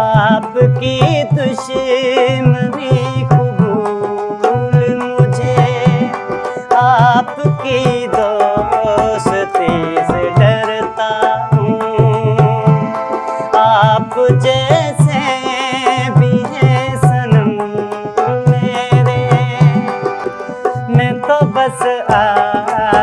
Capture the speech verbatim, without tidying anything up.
आपकी दुश्मनी कबूल मुझे, आपकी दोस्ती से डरता हूँ। आप जैसे भी हैं सनम मेरे, मैं तो बस आ